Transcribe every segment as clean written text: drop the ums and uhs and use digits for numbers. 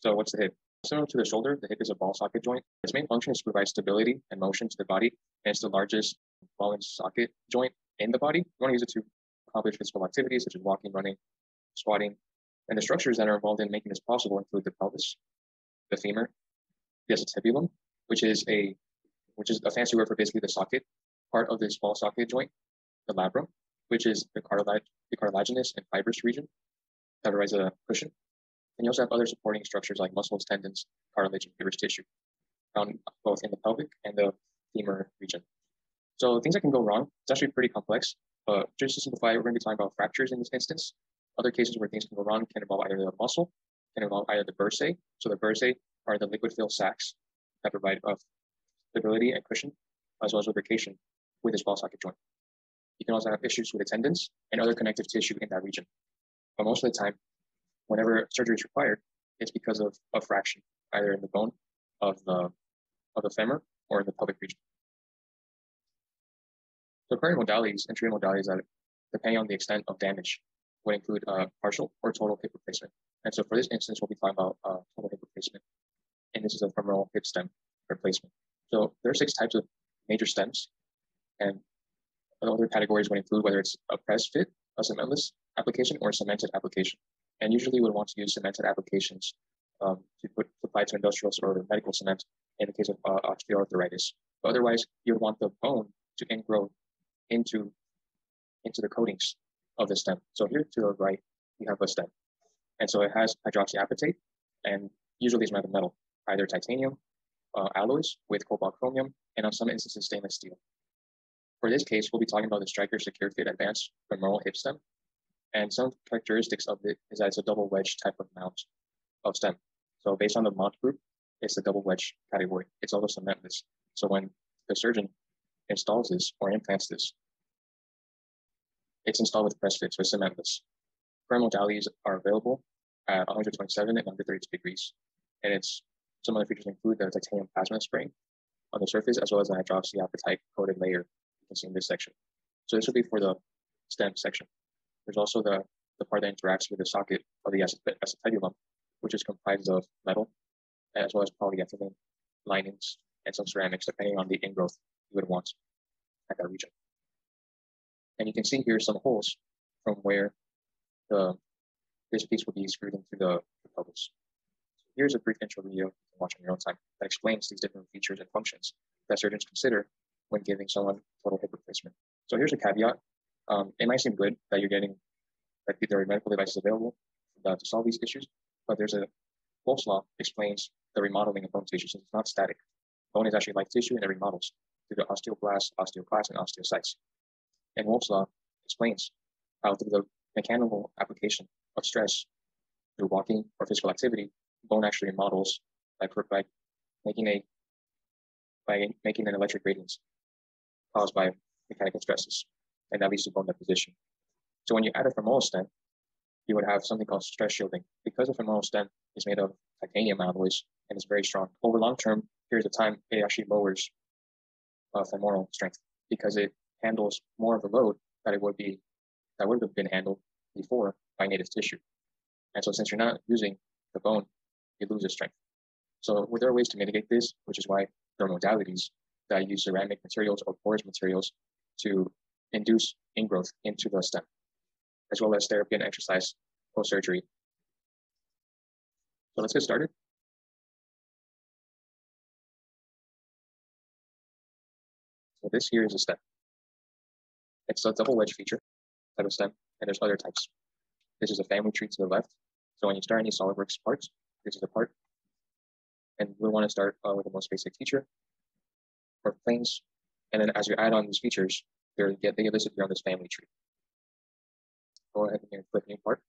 So what's the hip? Similar to the shoulder, the hip is a ball socket joint. Its main function is to provide stability and motion to the body, and it's the largest ball and socket joint in the body. You want to use it to accomplish physical activities such as walking, running, squatting, and the structures that are involved in making this possible include the pelvis, the femur, the acetabulum, which is a fancy word for basically the socket part of this ball socket joint, the labrum, which is the cartilaginous and fibrous region that provides a cushion. And you also have other supporting structures like muscles, tendons, cartilage, and fibrous tissue found both in the pelvic and the femur region. So things that can go wrong, it's actually pretty complex, but just to simplify, we're going to be talking about fractures in this instance. Other cases where things can go wrong can involve either the muscle, can involve either the bursae. So the bursae are the liquid-filled sacs that provide stability and cushion, as well as lubrication with this ball socket joint. You can also have issues with the tendons and other connective tissue in that region. But most of the time, whenever surgery is required, it's because of a fraction, either in the bone of the femur or in the pelvic region. So current modalities and treatment modalities that, depending on the extent of damage, would include partial or total hip replacement. And so for this instance, we'll be talking about total hip replacement. And this is a femoral hip stem replacement. So there are 6 types of major stems, and the other categories would include whether it's a press fit, a cementless application, or a cemented application. And usually we'll want to use cemented applications to apply to industrial or medical cement in the case of osteoarthritis. But otherwise, you would want the bone to ingrow into the coatings of the stem. So here to the right, you have a stem. And so it has hydroxyapatite, and usually it's made of metal, either titanium, alloys with cobalt chromium, and on some instances, stainless steel. For this case, we'll be talking about the Stryker security Advanced Femoral Hip Stem. And some characteristics of it is that it's a double wedge type of mount of stem. So based on the mount group, it's a double wedge category. It's also cementless. So when the surgeon installs this or implants this, it's installed with press fit, so it's cementless. Current modalities are available at 127 and 132 degrees. And it's some other features include the titanium plasma spring on the surface, as well as the hydroxyapatite coated layer you can see in this section. So this would be for the stem section. There's also the part that interacts with the socket of the acetabulum, which is comprised of metal, as well as polyethylene linings and some ceramics, depending on the ingrowth you would want at that region. And you can see here some holes from where this piece will be screwed into the pelvis. So here's a brief intro video you can watch on your own time that explains these different features and functions that surgeons consider when giving someone total hip replacement. So here's a caveat. It might seem good that you're getting, that there are medical devices available to solve these issues, but there's a Wolff's Law explains the remodeling of bone tissue, since it's not static. Bone is actually like tissue and it remodels through the osteoblasts, osteoclast, and osteocytes. And Wolff's Law explains how through the mechanical application of stress through walking or physical activity, bone actually remodels by making an electric gradient caused by mechanical stresses. And that leads to bone deposition. So when you add a femoral stem, you would have something called stress shielding. Because the femoral stem is made of titanium alloys and is very strong, over long-term periods of time, it actually lowers femoral strength because it handles more of the load that would have been handled before by native tissue. And so since you're not using the bone, you lose the strength. So there are ways to mitigate this, which is why there are modalities that use ceramic materials or porous materials to induce ingrowth into the stem, as well as therapy and exercise post-surgery. So let's get started. So this here is a stem. It's a double wedge feature type of stem, and there's other types. This is a family tree to the left. So when you start any SOLIDWORKS parts, this is the part. And we'll want to start with the most basic feature or planes. And then as you add on these features, they get listed here on this family tree. Go ahead and click new part.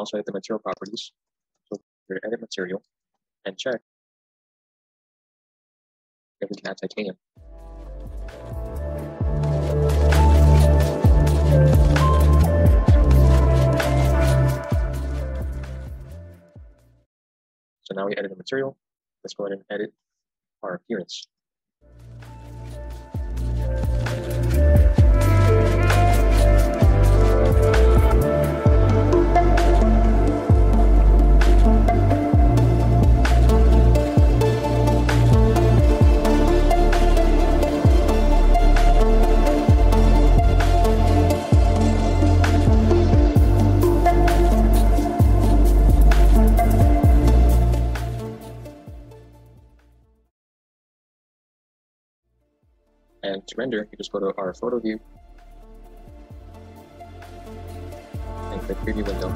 also at the material properties. So we're at a material and check if we can add titanium. So now we edit the material. Let's go ahead and edit our appearance. And to render, you just go to our photo view and click preview window.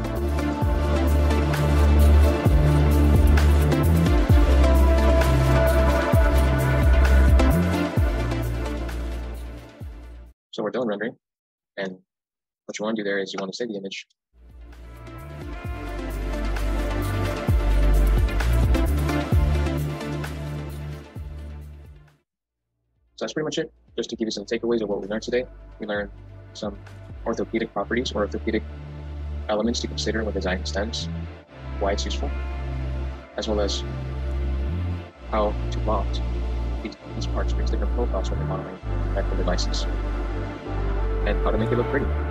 So we're done rendering, and what you want to do there is you want to save the image. So that's pretty much it. Just to give you some takeaways of what we learned today, we learned some orthopedic properties or orthopedic elements to consider when designing stems, why it's useful, as well as how to mount these parts with different profiles when you're modeling medical devices, and how to make it look pretty.